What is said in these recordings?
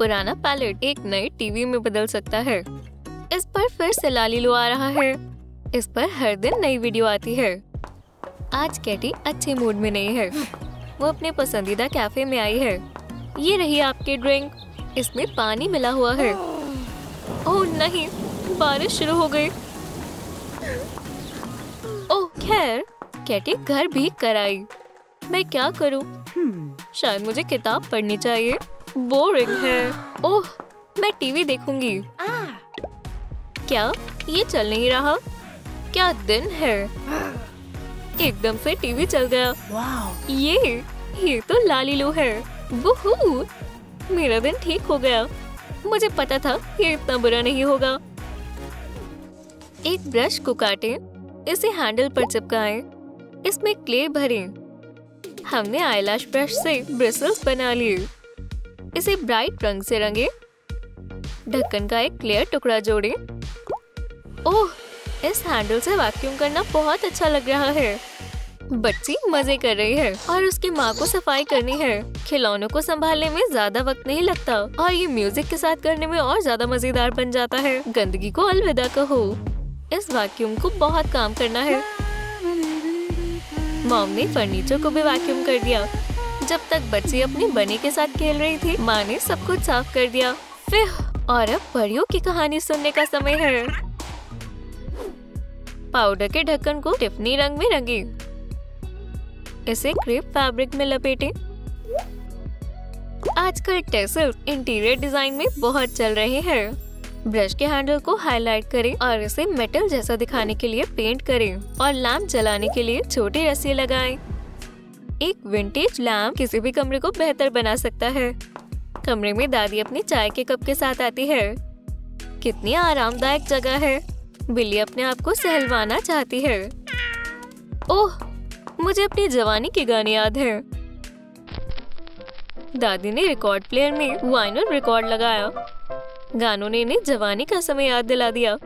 पुराना पैलेट एक नए टीवी में बदल सकता है। इस पर फिर से लालीलू आ रहा है। इस पर हर दिन नई वीडियो आती है। आज कैटी अच्छे मूड में नहीं है। वो अपने पसंदीदा कैफे में आई है। ये रही आपकी ड्रिंक, इसमें पानी मिला हुआ है। ओह नहीं, बारिश शुरू हो गई। ओह खैर, कैटी घर भीग कर आई। मैं क्या करूं? शायद मुझे किताब पढ़नी चाहिए। बोरिंग है। ओह, मैं टीवी देखूंगी। क्या ये चल नहीं रहा? क्या दिन है, एकदम से टीवी चल गया। ये तो लालीलू है। वुहू, मेरा दिन ठीक हो गया। मुझे पता था ये इतना बुरा नहीं होगा। एक ब्रश को काटें, इसे हैंडल पर चिपकाएं, इसमें क्ले भरें। हमने आईलैश ब्रश से ब्रिसल्स बना लिए। इसे ब्राइट रंग से रंगे। ढक्कन का एक क्लियर टुकड़ा जोड़ें। ओह, इस हैंडल से वैक्यूम करना बहुत अच्छा लग रहा है। बच्ची मजे कर रही है और उसकी माँ को सफाई करनी है। खिलौनों को संभालने में ज्यादा वक्त नहीं लगता और ये म्यूजिक के साथ करने में और ज्यादा मजेदार बन जाता है। गंदगी को अलविदा कहो। इस वैक्यूम को बहुत काम करना है। मॉम ने फर्नीचर को भी वैक्यूम कर दिया। जब तक बच्ची अपनी बनी के साथ खेल रही थी, माँ ने सब कुछ साफ कर दिया। फिर और अब परियों की कहानी सुनने का समय है। पाउडर के ढक्कन को टिफनी रंग में रंगे। इसे क्रेप फैब्रिक में लपेटें। आजकल टेसल इंटीरियर डिजाइन में बहुत चल रहे हैं। ब्रश के हैंडल को हाईलाइट करें और इसे मेटल जैसा दिखाने के लिए पेंट करें और लैंप जलाने के लिए छोटे रस्सी लगाएं। एक विंटेज लैंप किसी भी कमरे को बेहतर बना सकता है। कमरे में दादी अपनी चाय के कप के साथ आती है। कितनी आरामदायक जगह है। बिल्ली अपने आप को सहलवाना चाहती है। ओह, मुझे अपनी जवानी के गाने याद है। दादी ने रिकॉर्ड प्लेयर में वाइनल रिकॉर्ड लगाया। गानों ने इन्हें जवानी का समय याद दिला दिया।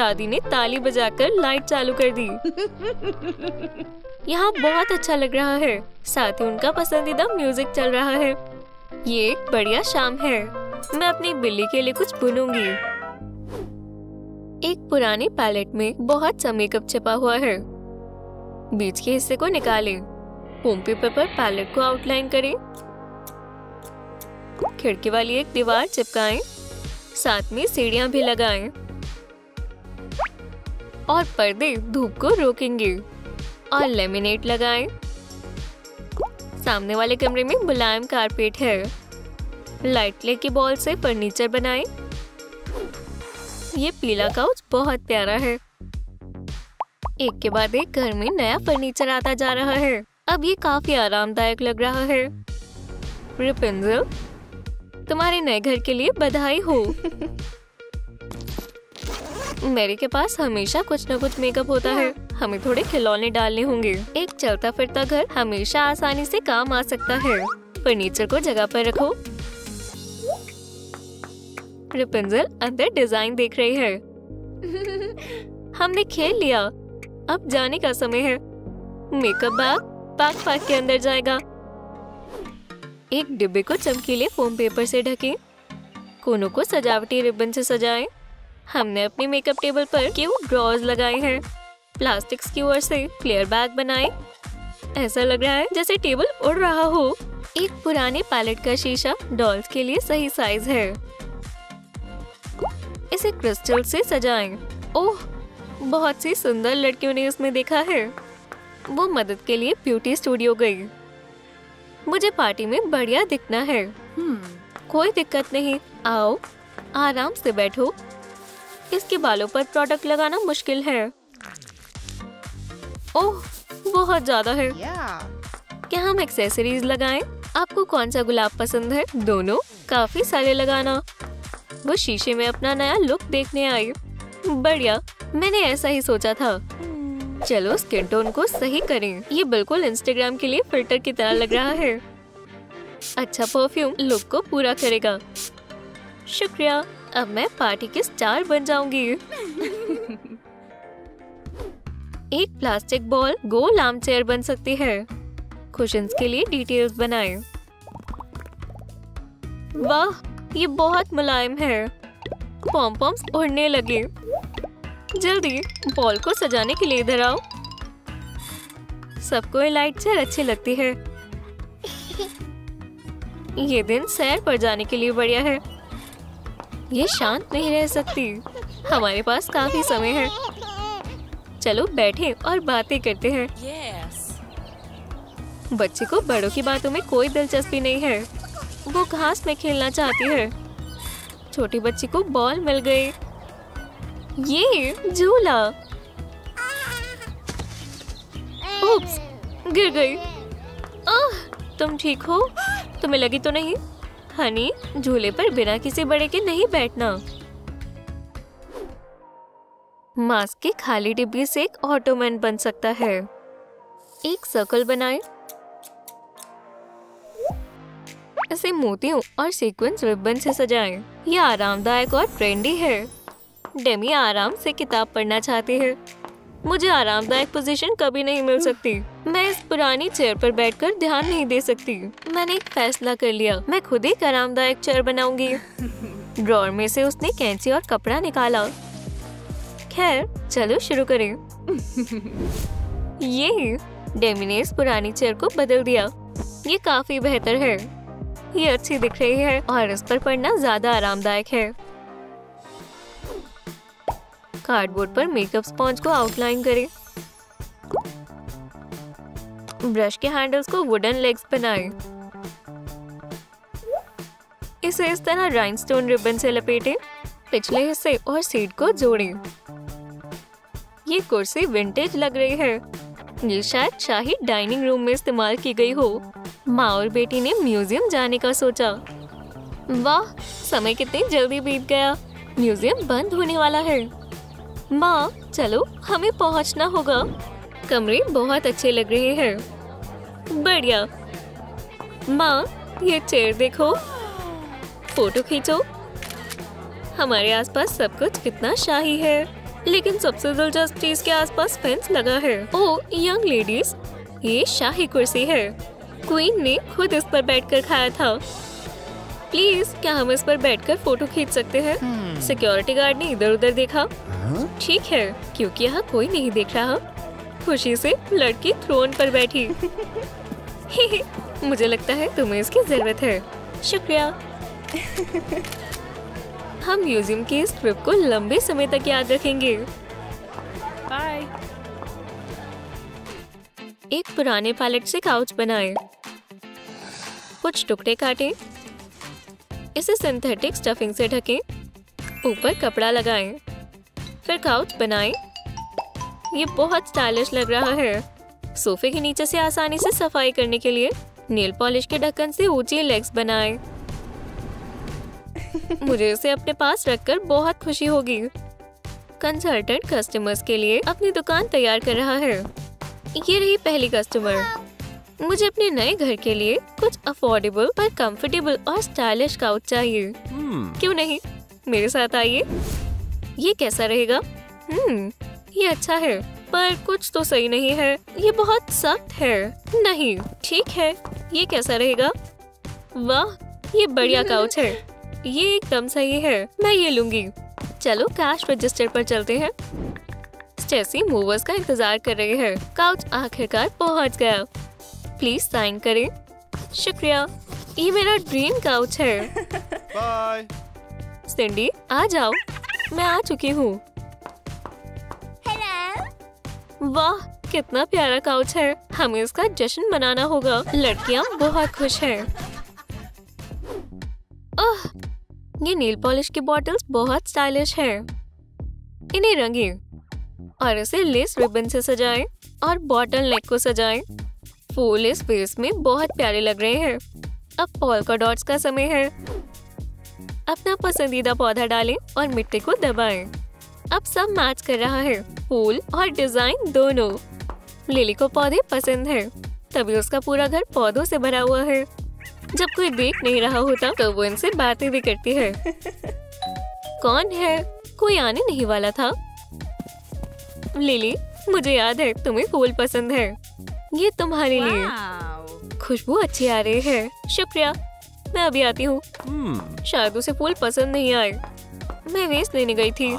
दादी ने ताली बजाकर लाइट चालू कर दी। यहाँ बहुत अच्छा लग रहा है। साथ ही उनका पसंदीदा म्यूजिक चल रहा है। ये एक बढ़िया शाम है। मैं अपनी बिल्ली के लिए कुछ बुनूंगी। एक पुराने पैलेट में बहुत सा मेकअप छिपा हुआ है। बीच के हिस्से को निकालें। फोम पेपर पर पैलेट को आउटलाइन करें। खिड़की वाली एक दीवार चिपकाएं। साथ में सीढ़ियां भी लगाएं। और पर्दे धूप को रोकेंगे। और लेमिनेट लगाएं। सामने वाले कमरे में मुलायम कारपेट है। लाइट क्ले की बॉल से फर्नीचर बनाएं। ये पीला काउच बहुत प्यारा है। एक के बाद एक घर में नया फर्नीचर आता जा रहा है। अब ये काफी आरामदायक लग रहा है। रेपेंजल, तुम्हारे नए घर के लिए बधाई हो। मेरे के पास हमेशा कुछ न कुछ मेकअप होता है। हमें थोड़े खिलौने डालने होंगे। एक चलता फिरता घर हमेशा आसानी से काम आ सकता है। फर्नीचर को जगह पर रखो। रेपेंजल अंदर डिजाइन देख रही है। हमने खेल लिया, अब जाने का समय है। मेकअप बैग बैकपैक के अंदर जाएगा। एक डिब्बे को चमकीले फोम पेपर से ढकें। कोनों को सजावटी रिबन से सजाएं। हमने अपने मेकअप टेबल पर क्यूट ड्रॉर्स लगाए हैं। प्लास्टिक स्क्यूअर से क्लियर बैग बनाएं। ऐसा लग रहा है जैसे टेबल उड़ रहा हो। एक पुराने पैलेट का शीशा डॉल्स के लिए सही साइज है। इसे क्रिस्टल से सजाएं। ओह, बहुत सी सुंदर लड़कियों ने उसमें देखा है। वो मदद के लिए ब्यूटी स्टूडियो गई। मुझे पार्टी में बढ़िया दिखना है। कोई दिक्कत नहीं। आओ, आराम से बैठो। इसके बालों पर प्रोडक्ट लगाना मुश्किल है। ओह, बहुत ज्यादा है। क्या हम एक्सेसरीज लगाएं? आपको कौन सा गुलाब पसंद है? दोनों काफी सारे लगाना। वो शीशे में अपना नया लुक देखने आई। बढ़िया, मैंने ऐसा ही सोचा था। चलो स्किन टोन को सही करें। ये बिल्कुल इंस्टाग्राम के लिए फिल्टर की तरह लग रहा है। अच्छा परफ्यूम लुक को पूरा करेगा। शुक्रिया, अब मैं पार्टी की स्टार बन जाऊंगी। एक प्लास्टिक बॉल गोल आर्म चेयर बन सकती है। कुशन्स के लिए डिटेल्स बनाएं। वाह, ये बहुत मुलायम है। पॉम्पॉम्स उड़ने लगे। जल्दी बॉल को सजाने के लिए इधर आओ। सबको ये लाइट सैर अच्छी लगती है। ये दिन सैर पर जाने के लिए बढ़िया है। ये शांत नहीं रह सकती। हमारे पास काफी समय है। चलो बैठें और बातें करते हैं। बच्चे को बड़ों की बातों में कोई दिलचस्पी नहीं है। वो घास में खेलना चाहती है। छोटी बच्ची को बॉल मिल गई। ये झूला। उप्स, गिर गई। आह, तुम ठीक हो? तुम्हें लगी तो नहीं? हनी, झूले पर बिना किसी बड़े के नहीं बैठना। मास्क के खाली डिब्बे से एक ऑटोमैन बन सकता है। एक सर्कल बनाएं। इसे मोतियों और सीक्वेंस रिबन से सजाएं। यह आरामदायक और ट्रेंडी है। डेमी आराम से किताब पढ़ना चाहती है। मुझे आरामदायक पोजीशन कभी नहीं मिल सकती। मैं इस पुरानी चेयर पर बैठकर ध्यान नहीं दे सकती। मैंने एक फैसला कर लिया, मैं खुद एक आरामदायक चेयर बनाऊंगी। ड्रॉअर में से उसने कैंची और कपड़ा निकाला। खैर, चलो शुरू करें। ये डेमी ने इस पुरानी चेयर को बदल दिया। ये काफी बेहतर है। ये अच्छी दिख रही है और इस पर पढ़ना ज्यादा आरामदायक है। कार्डबोर्ड पर मेकअप स्पॉन्ज को आउटलाइन करें। ब्रश के हैंडल्स को वुडन लेग्स बनाएं। इसे इस तरह राइनस्टोन रिबन से लपेटें। पिछले हिस्से और सीट को जोड़ें। ये कुर्सी विंटेज लग रही है। ये शायद शाही डाइनिंग रूम में इस्तेमाल की गई हो। माँ और बेटी ने म्यूजियम जाने का सोचा। वाह, समय कितनी जल्दी बीत गया। म्यूजियम बंद होने वाला है। माँ, चलो हमें पहुँचना होगा। कमरे बहुत अच्छे लग रहे हैं। बढ़िया। माँ, ये चेयर देखो। फोटो खींचो। हमारे आसपास सब कुछ कितना शाही है, लेकिन सबसे दिलचस्प चीज के आसपास फेंस लगा है। ओ यंग लेडीज, ये शाही कुर्सी है। क्वीन ने खुद इस पर बैठकर खाया था। प्लीज, क्या हम इस पर बैठकर फोटो खींच सकते हैं? सिक्योरिटी गार्ड ने इधर उधर देखा। ठीक है, क्योंकि यहाँ कोई नहीं देख रहा। खुशी से लड़की थ्रोन पर बैठी। मुझे लगता है तुम्हें इसकी जरूरत है। शुक्रिया। हम म्यूजियम के इस ट्रिप को लंबे समय तक याद रखेंगे। बाय। एक पुराने पैलेट से काउच बनाएं। कुछ टुकड़े काटें। इसे सिंथेटिक स्टफिंग से ढकें। ऊपर कपड़ा लगाएं। फिर काउच बनाएं। ये बहुत स्टाइलिश लग रहा है। सोफे के नीचे से आसानी से सफाई करने के लिए नेल पॉलिश के ढक्कन से ऊंची लेग्स बनाएं। मुझे इसे अपने पास रखकर बहुत खुशी होगी। कंसल्टेंट कस्टमर्स के लिए अपनी दुकान तैयार कर रहा है। ये रही पहली कस्टमर। मुझे अपने नए घर के लिए कुछ अफोर्डेबल पर कंफर्टेबल और स्टाइलिश काउच चाहिए। क्यों नहीं? मेरे साथ आइए। ये कैसा रहेगा? ये अच्छा है, पर कुछ तो सही नहीं है। ये बहुत सख्त है। नहीं, ठीक है। ये कैसा रहेगा? वाह, ये बढ़िया काउच है। ये एकदम सही है। मैं ये लूंगी। चलो कैश रजिस्टर पर चलते हैं। स्टेसी मूवर्स का इंतजार कर रही है। काउच आखिरकार पहुंच गया। प्लीज साइन करें। शुक्रिया। ये मेरा ड्रीम काउच है। बाय। सिंडी, आ जाओ। मैं आ चुकी हूँ। वाह, कितना प्यारा काउच है। हमें इसका जश्न मनाना होगा। लड़कियाँ बहुत खुश हैं। ओह, ये नील पॉलिश की बॉटल्स बहुत स्टाइलिश हैं। इन्हें रंगें और इसे लेस रिबन से सजाएं और बॉटल नेक को सजाएं। फूल इस फेस में बहुत प्यारे लग रहे हैं। अब पोल्का डॉट्स का समय है। अपना पसंदीदा पौधा डालें और मिट्टी को दबाएं। अब सब मैच कर रहा है, फूल और डिजाइन दोनों। लिली को पौधे पसंद है, तभी उसका पूरा घर पौधों से भरा हुआ है। जब कोई देख नहीं रहा होता तो वो इनसे बातें भी करती है। कौन है? कोई आने नहीं वाला था। लिली, मुझे याद है तुम्हें फूल पसंद है। ये तुम्हारे लिए। खुशबू अच्छी आ रही है। शुक्रिया। मैं अभी आती हूँ। शायद उसे फूल पसंद नहीं आए, मैं वेस्ट लेने गई थी।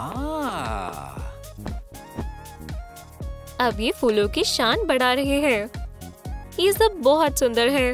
अब ये फूलों की शान बढ़ा रहे हैं। ये सब बहुत सुंदर है।